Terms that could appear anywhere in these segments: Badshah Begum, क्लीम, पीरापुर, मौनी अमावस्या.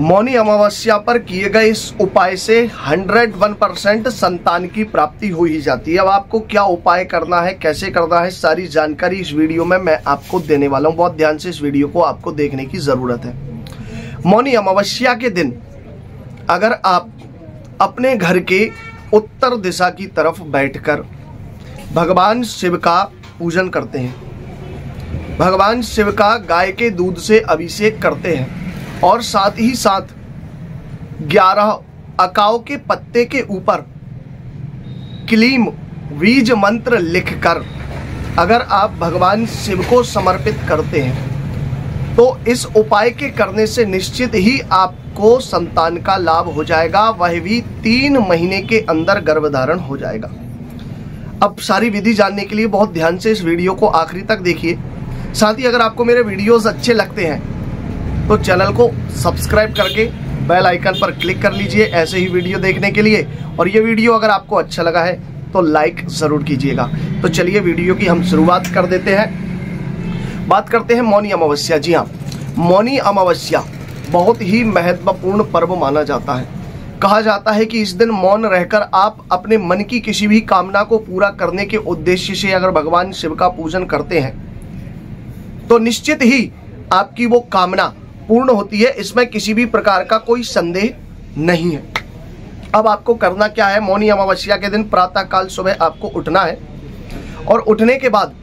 मौनी अमावस्या पर किए गए इस उपाय से 101% संतान की प्राप्ति हो ही जाती है। अब आपको क्या उपाय करना है, कैसे करना है, सारी जानकारी इस वीडियो में मैं आपको देने वाला हूं। बहुत ध्यान से इस वीडियो को आपको देखने की जरूरत है। मौनी अमावस्या के दिन अगर आप अपने घर के उत्तर दिशा की तरफ बैठकर भगवान शिव का पूजन करते हैं, भगवान शिव का गाय के दूध से अभिषेक करते हैं और साथ ही साथ 11 अकाव के पत्ते के ऊपर क्लीम बीज मंत्र लिखकर अगर आप भगवान शिव को समर्पित करते हैं तो इस उपाय के करने से निश्चित ही आपको संतान का लाभ हो जाएगा, वह भी 3 महीने के अंदर गर्भधारण हो जाएगा। अब सारी विधि जानने के लिए बहुत ध्यान से इस वीडियो को आखिरी तक देखिए। साथ ही अगर आपको मेरे वीडियोस अच्छे लगते हैं तो चैनल को सब्सक्राइब करके बेल आइकन पर क्लिक कर लीजिए ऐसे ही वीडियो देखने के लिए। और ये वीडियो अगर आपको अच्छा लगा है तो लाइक ज़रूर कीजिएगा। तो चलिए वीडियो की हम शुरुआत कर देते हैं। बात करते हैं मौनी अमावस्या। जी हाँ, मौनी अमावस्या बहुत ही महत्वपूर्ण पर्व माना जाता है। कहा जाता है कि इस दिन मौन रहकर आप अपने मन की किसी भी कामना को पूरा करने के उद्देश्य से अगर भगवान शिव का पूजन करते हैं तो निश्चित ही आपकी वो कामना पूर्ण होती है, इसमें किसी भी प्रकार का कोई संदेह नहीं है। अब आपको करना क्या है, मौनी अमावस्या के दिन प्रातः काल सुबह आपको उठना है और उठने के बाद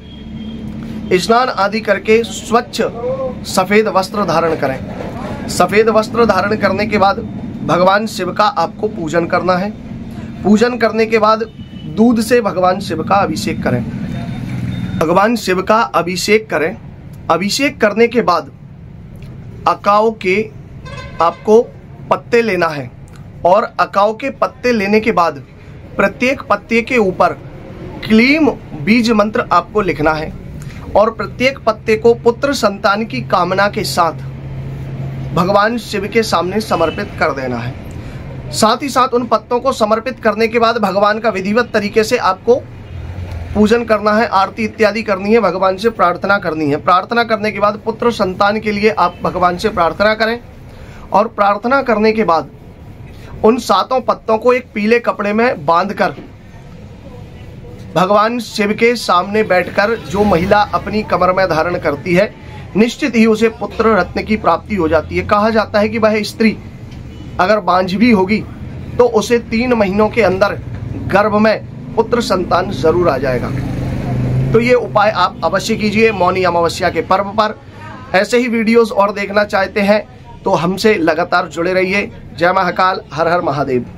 स्नान आदि करके स्वच्छ सफेद वस्त्र धारण करें। सफेद वस्त्र धारण करने के बाद भगवान शिव का आपको पूजन करना है। पूजन करने के बाद दूध से भगवान शिव का अभिषेक करें। भगवान शिव का अभिषेक करें। अभिषेक करने के बाद अकाव के आपको पत्ते लेना है और अकाव के पत्ते लेने के बाद प्रत्येक पत्ते के ऊपर क्लीम बीज मंत्र आपको लिखना है और प्रत्येक पत्ते को पुत्र संतान की कामना के साथ भगवान शिव के सामने समर्पित कर देना है। साथ ही साथ उन पत्तों को समर्पित करने के बाद भगवान का विधिवत तरीके से आपको पूजन करना है, आरती इत्यादि करनी है, भगवान से प्रार्थना करनी है। प्रार्थना करने के बाद पुत्र संतान के लिए आप भगवान से प्रार्थना करें और प्रार्थना करने के बाद उन 7 पत्तों को एक पीले कपड़े में बांधकर भगवान शिव के सामने बैठकर जो महिला अपनी कमर में धारण करती है निश्चित ही उसे पुत्र रत्न की प्राप्ति हो जाती है। कहा जाता है कि वह स्त्री अगर बांझवी होगी तो उसे 3 महीनों के अंदर गर्भ में पुत्र संतान जरूर आ जाएगा। तो ये उपाय आप अवश्य कीजिए मौनी अमावस्या के पर्व पर। ऐसे ही वीडियोस और देखना चाहते हैं तो हमसे लगातार जुड़े रहिए। जय महाकाल, हर हर महादेव।